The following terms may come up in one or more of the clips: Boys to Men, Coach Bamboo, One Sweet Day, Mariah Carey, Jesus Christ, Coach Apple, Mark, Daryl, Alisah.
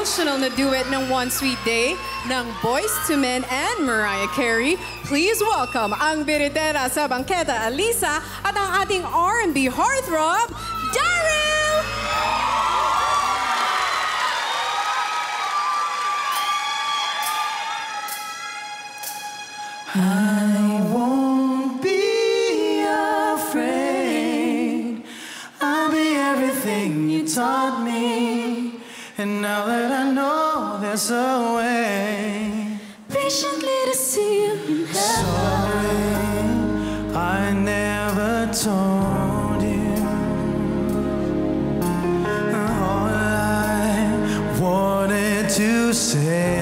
emotional na duet ng One Sweet Day ng Boys to Men and Mariah Carey, please welcome ang biritera sa bangketa, Alisa, at ang ating R&B heartthrob, Daryl! I won't be afraid. I'll be everything you taught me. And now that I know there's a way, patiently to see you in heaven. Sorry, I never told you all I wanted to say.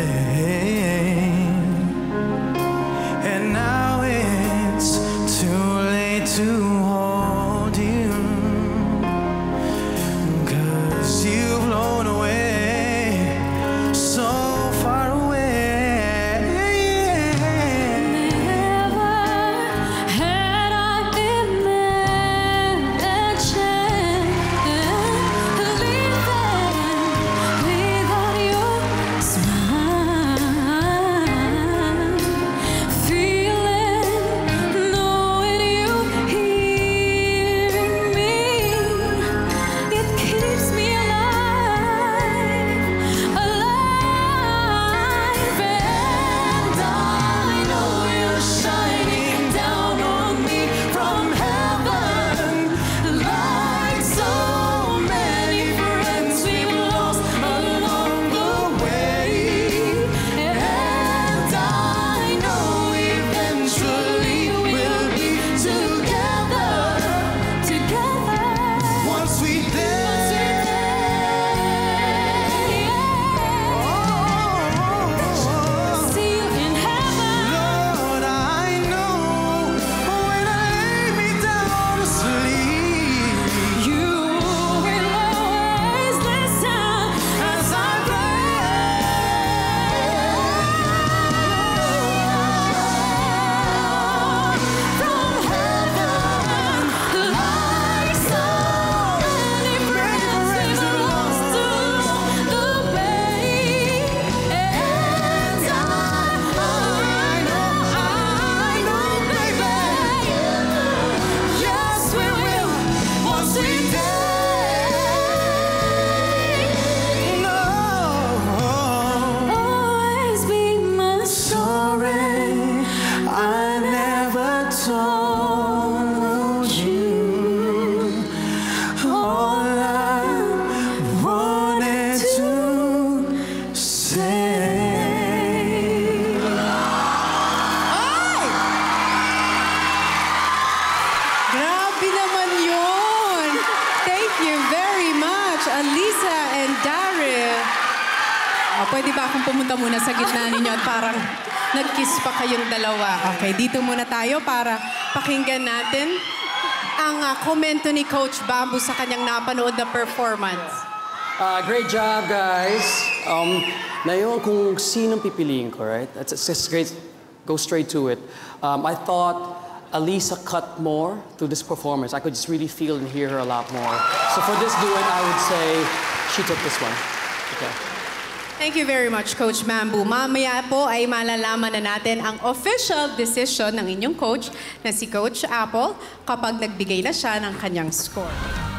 Alisa and Daryl. Oh, pwede ba akong pumunta muna sa gitna ninyo at parang nag-kiss pa kayong dalawa? Okay, dito muna tayo para pakinggan natin ang komento ni Coach Bamboo sa kanyang napanood na performance. Great job, guys. Nayon kung sinong pipiliin ko, right? It's great. Go straight to it. I thought Alisa cut more to this performance. I could just really feel and hear her a lot more. So for this duet, I would say she took this one. Okay. Thank you very much, Coach Bamboo. Mamaya po ay malalaman na natin ang official decision ng inyong coach na si Coach Apple kapag nagbigay na siya ng kanyang score.